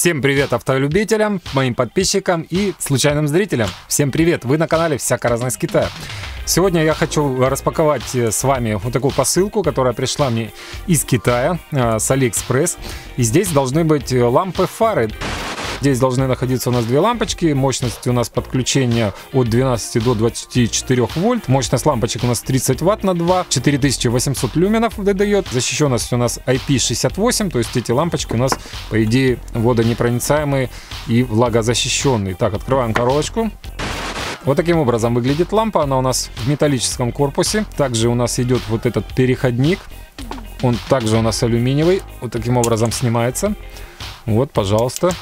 Всем привет автолюбителям, моим подписчикам и случайным зрителям. Всем привет, вы на канале «Всяко разное с Китая». Сегодня я хочу распаковать с вами вот такую посылку, которая пришла мне из Китая, с AliExpress. И здесь должны быть лампы-фары. Здесь должны находиться у нас две лампочки. Мощность у нас подключения от 12 до 24 вольт. Мощность лампочек у нас 30 Вт на 2. 4800 люменов выдает. Защищенность у нас IP68. То есть эти лампочки у нас, по идее, водонепроницаемые и влагозащищенные. Так, открываем коробочку. Вот таким образом выглядит лампа. Она у нас в металлическом корпусе. Также у нас идет вот этот переходник. Он также у нас алюминиевый. Вот таким образом снимается. Вот, пожалуйста.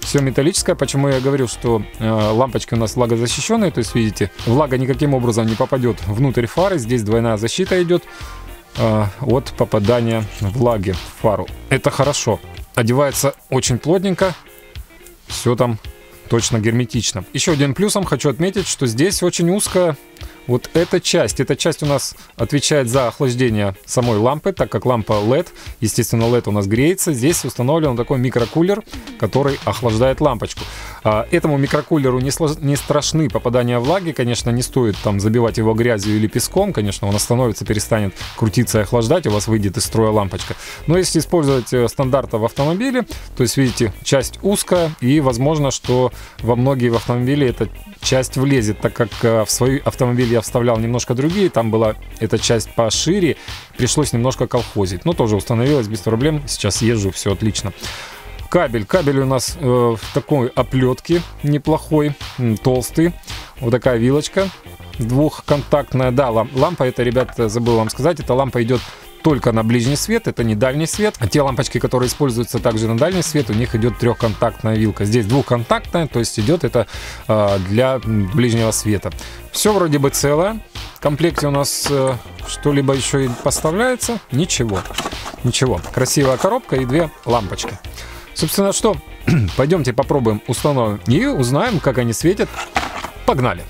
Все металлическое. Почему я говорю, что лампочки у нас влагозащищенные, то есть видите, влага никаким образом не попадет внутрь фары. Здесь двойная защита идет от попадания влаги в фару. Это хорошо. Одевается очень плотненько. Все там точно герметично. Еще один плюсом хочу отметить, что здесь очень узкая вот эта часть. Эта часть у нас отвечает за охлаждение самой лампы, так как лампа LED. Естественно, LED у нас греется. Здесь установлен такой микрокулер, который охлаждает лампочку. Этому микрокулеру не страшны попадания влаги. Конечно, не стоит там забивать его грязью или песком. Конечно, он остановится, перестанет крутиться и охлаждать. У вас выйдет из строя лампочка. Но если использовать стандарта в автомобиле, то есть, видите, часть узкая. И возможно, что во многие в автомобиле эта часть влезет, так как в свой автомобиль я вставлял немножко другие, там была эта часть пошире, пришлось немножко колхозить, но тоже установилось без проблем, сейчас езжу, все отлично. Кабель у нас в такой оплетке неплохой, толстый, вот такая вилочка двухконтактная, да, лампа, это, ребят, забыл вам сказать, эта лампа идет только на ближний свет, это не дальний свет. А те лампочки, которые используются также на дальний свет, у них идет трехконтактная вилка. Здесь двухконтактная, то есть идет это для ближнего света. Все вроде бы целое. В комплекте у нас что-либо еще и поставляется. Ничего. Ничего. Красивая коробка и две лампочки. Собственно, что? Пойдемте попробуем, установим и узнаем, как они светят. Погнали!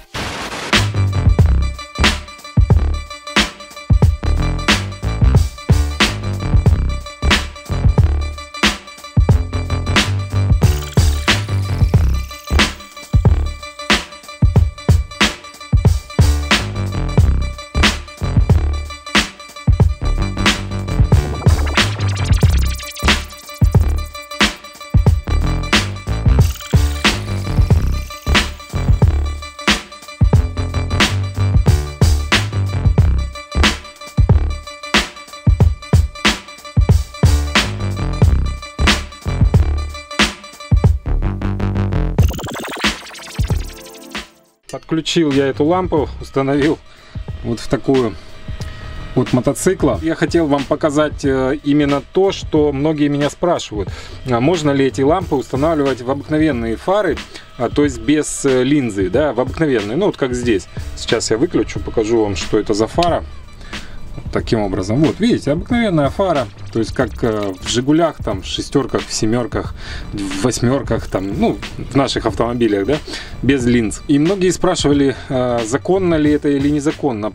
Подключил я эту лампу, установил вот в такую от мотоцикла. Я хотел вам показать именно то, что многие меня спрашивают. Можно ли эти лампы устанавливать в обыкновенные фары, то есть без линзы, да, в обыкновенные, ну вот как здесь. Сейчас я выключу, покажу вам, что это за фара. Вот таким образом, вот видите, обыкновенная фара, то есть как в Жигулях, там, в шестерках, в семерках, в восьмерках, там, ну, в наших автомобилях, да, без линз. И многие спрашивали, законно ли это или незаконно.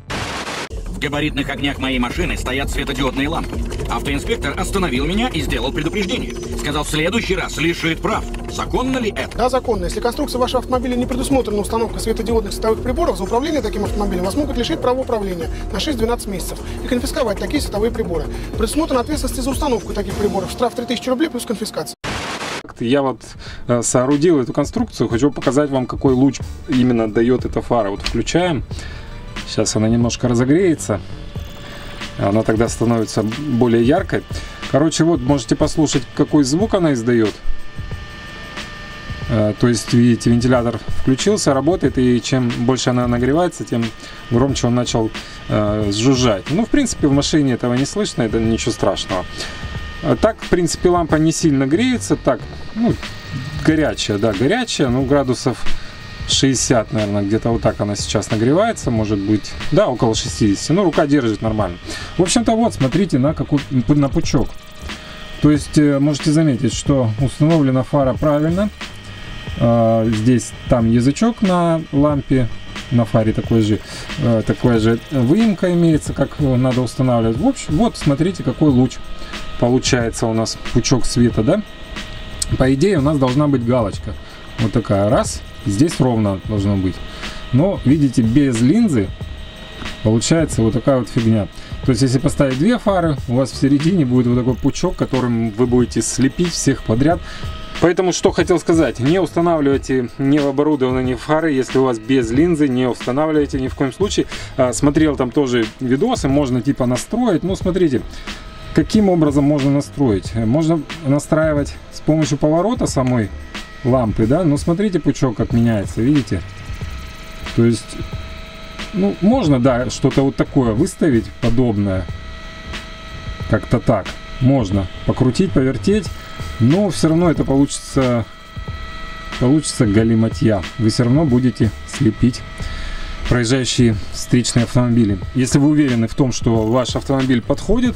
В габаритных огнях моей машины стоят светодиодные лампы. Автоинспектор остановил меня и сделал предупреждение. Сказал, в следующий раз лишит прав. Законно ли это? Да, законно. Если конструкция вашего автомобиля не предусмотрена установка светодиодных световых приборов, за управление таким автомобилем вас могут лишить права управления на 6-12 месяцев и конфисковать такие световые приборы. Предусмотрена ответственность за установку таких приборов. Штраф 3000 рублей плюс конфискация. Я вот соорудил эту конструкцию. Хочу показать вам, какой луч именно дает эта фара. Вот включаем. Сейчас она немножко разогреется. Она тогда становится более яркой. Короче, вот можете послушать, какой звук она издает. То есть, видите, вентилятор включился, работает. И чем больше она нагревается, тем громче он начал жужжать. Ну, в принципе, в машине этого не слышно. Это ничего страшного. Так, в принципе, лампа не сильно греется. Так, ну, горячая, да, горячая. Ну, градусов 60, наверное, где-то вот так она сейчас нагревается, может быть, да, около 60, но рука держит нормально. В общем-то, вот, смотрите на какой, на пучок. То есть, можете заметить, что установлена фара правильно. Здесь там язычок на лампе, на фаре такой же выемка имеется, как надо устанавливать. В общем, вот, смотрите, какой луч получается у нас, пучок света, да. По идее у нас должна быть галочка. Вот такая, раз. Здесь ровно должно быть. Но, видите, без линзы получается вот такая вот фигня. То есть, если поставить две фары, у вас в середине будет вот такой пучок, которым вы будете слепить всех подряд. Поэтому, что хотел сказать, не устанавливайте ни в оборудование, ни в фары, если у вас без линзы, не устанавливайте ни в коем случае. Смотрел там тоже видосы, можно типа настроить, но смотрите, каким образом можно настроить. Можно настраивать с помощью поворота самой лампы, да, но смотрите пучок как меняется, видите? То есть, ну, можно, да, что-то вот такое выставить, подобное, как-то так, можно покрутить, повертеть, но все равно это получится галиматья. Вы все равно будете слепить проезжающие встречные автомобили. Если вы уверены в том, что ваш автомобиль подходит,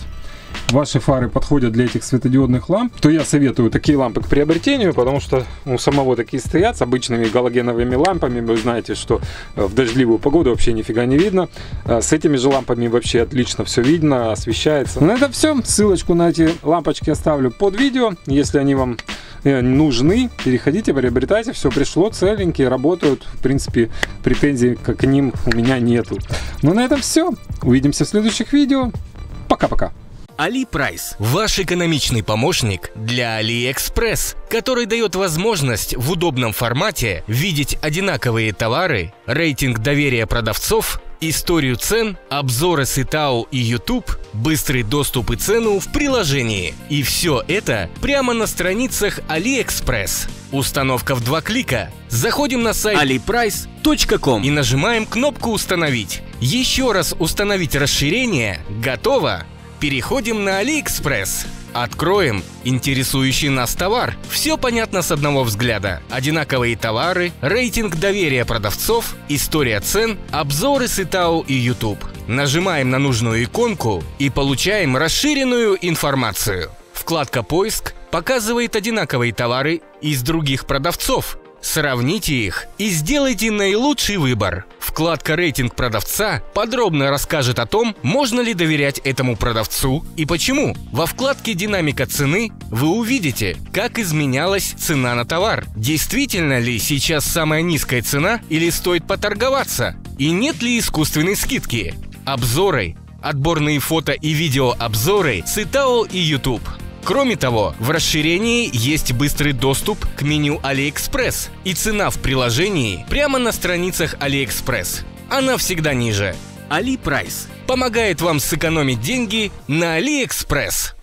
ваши фары подходят для этих светодиодных ламп, то я советую такие лампы к приобретению, потому что у самого такие стоят с обычными галогеновыми лампами. Вы знаете, что в дождливую погоду вообще нифига не видно. С этими же лампами вообще отлично все видно, освещается. На этом все. Ссылочку на эти лампочки оставлю под видео. Если они вам нужны, переходите, приобретайте. Все пришло, целенькие, работают. В принципе, претензий к ним у меня нету. Но на этом все. Увидимся в следующих видео. Пока-пока. AliPrice – ваш экономичный помощник для AliExpress, который дает возможность в удобном формате видеть одинаковые товары, рейтинг доверия продавцов, историю цен, обзоры CTAO и YouTube, быстрый доступ и цену в приложении. И все это прямо на страницах AliExpress. Установка в 2 клика. Заходим на сайт aliprice.com и нажимаем кнопку «Установить». Еще раз установить расширение. Готово! Переходим на AliExpress. Откроем интересующий нас товар. Все понятно с одного взгляда. Одинаковые товары, рейтинг доверия продавцов, история цен, обзоры CTAO и YouTube. Нажимаем на нужную иконку и получаем расширенную информацию. Вкладка «Поиск» показывает одинаковые товары из других продавцов. Сравните их и сделайте наилучший выбор. Вкладка «Рейтинг продавца» подробно расскажет о том, можно ли доверять этому продавцу и почему. Во вкладке «Динамика цены» вы увидите, как изменялась цена на товар. Действительно ли сейчас самая низкая цена или стоит поторговаться? И нет ли искусственной скидки? Обзоры, отборные фото и видеообзоры CTAO и YouTube. Кроме того, в расширении есть быстрый доступ к меню AliExpress и цена в приложении прямо на страницах AliExpress. Она всегда ниже. AliPrice помогает вам сэкономить деньги на AliExpress.